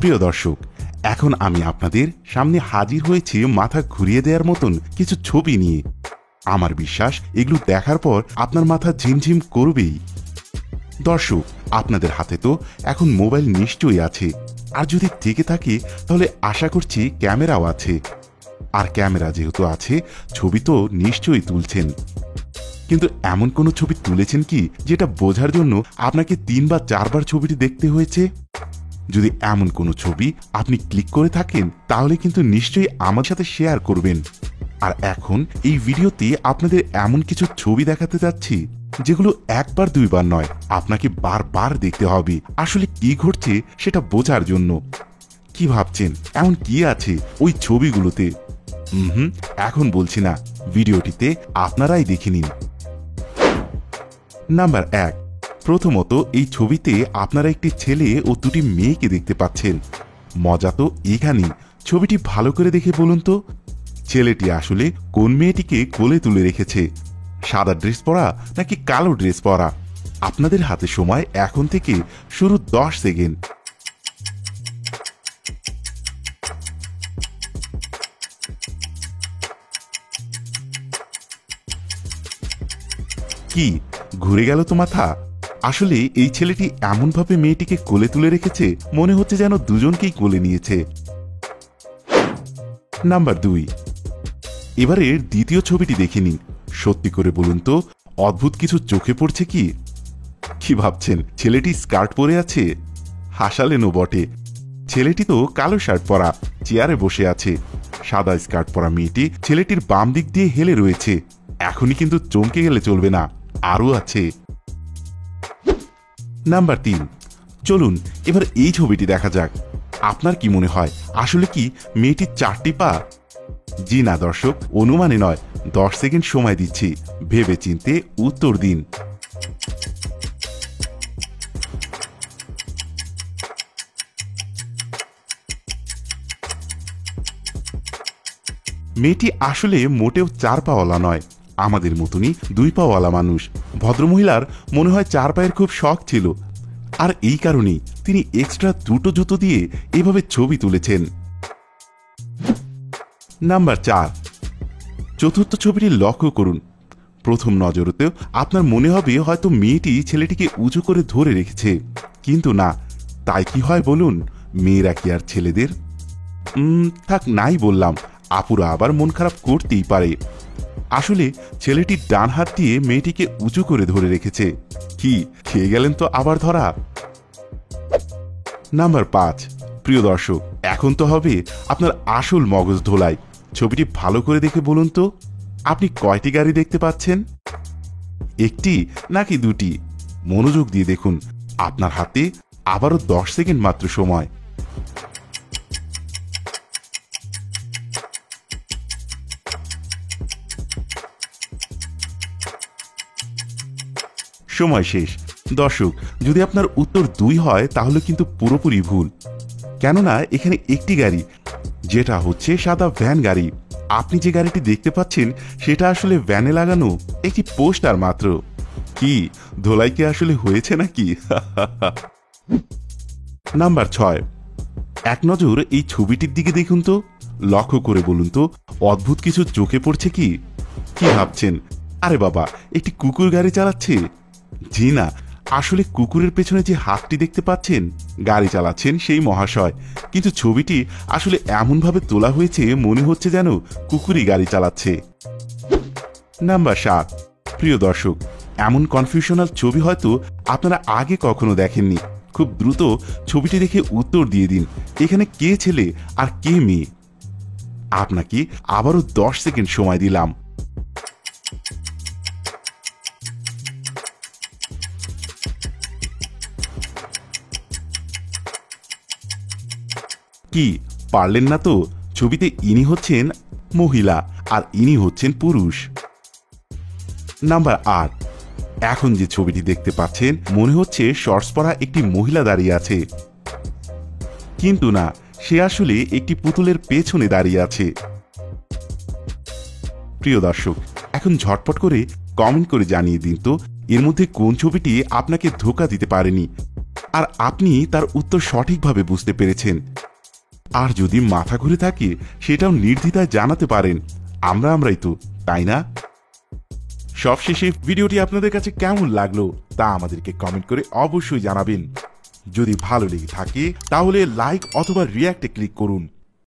প্রিয় দর্শক, এখন আমি আপনাদের সামনে হাজির হয়েছি মাথা ঘুরিয়ে দেওয়ার মতন কিছু ছবি নিয়ে। আমার বিশ্বাস এগুলো দেখার পর আপনার মাথা ঝিমঝিম করবেই। দর্শক, আপনাদের হাতে তো এখন মোবাইল নিশ্চয়ই আছে, আর যদি থেকে থাকে তাহলে আশা করছি ক্যামেরাও আছে। আর ক্যামেরা যেহেতু আছে, ছবি তো নিশ্চয়ই তুলছেন। কিন্তু এমন কোনো ছবি তুলেছেন কি যেটা বোঝার জন্য আপনাকে 3 বা 4 বার ছবিটি দেখতে হয়েছে? যদি এমন কোনো ছবি আপনি ক্লিক করে থাকেন তাহলে কিন্তু নিশ্চয়ই আমার সাথে শেয়ার করবেন। আর এখন এই ভিডিওতে আপনাদের এমন কিছু ছবি দেখাতে যাচ্ছি যেগুলো একবার দুইবার নয়, আপনাকে বারবার দেখতে হবে আসলে কি ঘটছে সেটা বোঝার জন্য। কি ভাবছেন এমন কি আছে ওই ছবিগুলোতে? এখন বলছি না, ভিডিওটিতে আপনারাই দেখে নিন। নাম্বার 1, প্রথমত এই ছবিতে আপনারা একটি ছেলে ও 2টি মেয়েকে দেখতে পাচ্ছেন। মজা তো এখানেই। ছবিটি ভালো করে দেখে বলুন তো, ছেলেটি আসলে কোন মেয়েটিকে কোলে তুলে রেখেছে? সাদা ড্রেস পরা নাকি কালো ড্রেস পরা? আপনাদের হাতে সময় এখন থেকে শুরু 10 সেকেন্ড। কি ঘুরে গেল তো মাথা? আসলে এই ছেলেটি এমনভাবে মেয়েটিকে কোলে তুলে রেখেছে মনে হচ্ছে যেন দুজনকেই কোলে নিয়েছে। নাম্বার 2, এবারের দ্বিতীয় ছবিটি দেখে নিন। সত্যি করে বলুন তো, অদ্ভুত কিছু চোখে পড়ছে কি? কি ভাবছেন? ছেলেটি স্কার্ট পরে আছে? হাসালেনও বটে। ছেলেটি তো কালো শার্ট পরা চেয়ারে বসে আছে। সাদা স্কার্ট পরা মেয়েটি ছেলেটির বাম দিক দিয়ে হেলে রয়েছে। এখনই কিন্তু চমকে গেলে চলবে না, আরও আছে। নাম্বার 3, চলুন এবার এই ছবিটি দেখা যাক। আপনার কি মনে হয় আসলে কি মেয়েটির 4টি পা? জি না দর্শক, অনুমানে নয়, 10 সেকেন্ড সময় দিচ্ছি, ভেবে চিনতে উত্তর দিন। মেয়েটি আসলে মোটেও 4 পাওয়ালা নয়, আমাদের মতনই 2 পাওয়ালা মানুষ। ভদ্রমহিলার মনে হয় 4 পায়ের খুব শখ ছিল, আর এই কারণেই তিনি এক্সট্রা 2টো জুতো দিয়ে এভাবে ছবি তুলেছেন। নাম্বার 4, চতুর্থ ছবিটি লক্ষ্য করুন। প্রথম নজরেতেও আপনার মনে হবে হয়তো মেয়েটি ছেলেটিকে উঁচু করে ধরে রেখেছে, কিন্তু না। তাই কি হয় বলুন? মেয়েরা কি আর ছেলেদের? থাক, নাই বললাম, আপুরা আবার মন খারাপ করতেই পারে। আসলে ছেলেটি ডান হাত দিয়ে মেয়েটিকে উঁচু করে ধরে রেখেছে। কি খেয়ে গেলেন তো আবার ধরা? নাম্বার 5, প্রিয় দর্শক, এখন তো হবে আপনার আসল মগজ ধোলাই। ছবিটি ভালো করে দেখে বলুন তো, আপনি কয়টি গাড়ি দেখতে পাচ্ছেন? 1টি নাকি 2টি? মনোযোগ দিয়ে দেখুন। আপনার হাতে আবারও 10 সেকেন্ড মাত্র সময়। সময় শেষ। দর্শক, যদি আপনার উত্তর 2 হয় তাহলে কিন্তু পুরোপুরি ভুল, কেননা এখানে 1টি গাড়ি, যেটা হচ্ছে সাদা ভ্যান গাড়ি। আপনি যে গাড়িটি দেখতে পাচ্ছেন সেটা আসলে ভ্যানে লাগানো একটি পোস্টার মাত্র। কি ধোলাই কি আসলে হয়েছে নাকি? নাম্বার 6, এক নজর এই ছবিটির দিকে দেখুন তো। লক্ষ্য করে বলুন তো, অদ্ভুত কিছু চোখে পড়ছে কি? কি ভাবছেন? আরে বাবা, একটি কুকুর গাড়ি চালাচ্ছে। জি না, আসলে কুকুরের পেছনে যে হাতটি দেখতে পাচ্ছেন, গাড়ি চালাচ্ছেন সেই মহাশয়। কিন্তু ছবিটি আসলে এমনভাবে তোলা হয়েছে মনে হচ্ছে যেন কুকুরই গাড়ি চালাচ্ছে। নাম্বার 7, প্রিয় দর্শক, এমন কনফিউশনাল ছবি হয়তো আপনারা আগে কখনো দেখেননি। খুব দ্রুত ছবিটি দেখে উত্তর দিয়ে দিন, এখানে কে ছেলে আর কে মেয়ে? আপনাকে আবারও 10 সেকেন্ড সময় দিলাম। কি পারলেন না তো? ছবিতে ইনি হচ্ছেন মহিলা আর ইনি হচ্ছেন পুরুষ। নাম্বার 8, এখন যে ছবিটি দেখতে পাচ্ছেন মনে হচ্ছে শর্টস পরা একটি মহিলা দাঁড়িয়ে আছে, কিন্তু না, সে আসলে একটি পুতুলের পেছনে দাঁড়িয়ে আছে। প্রিয় দর্শক, এখন ঝটপট করে কমেন্ট করে জানিয়ে দিন তো, এর মধ্যে কোন ছবিটি আপনাকে ধোঁকা দিতে পারেনি। আর আপনি তার উত্তর সঠিকভাবে বুঝতে পেরেছেন। আর যদি মাথা ঘুরে থাকে সেটাও নির্দ্বিধায় জানাতে পারেন। আমরাই তো, তাই না? সবশেষে ভিডিওটি আপনাদের কাছে কেমন লাগলো তা আমাদেরকে কমেন্ট করে অবশ্যই জানাবেন। যদি ভালো লেগে থাকে তাহলে লাইক অথবা রিয়্যাক্টে ক্লিক করুন।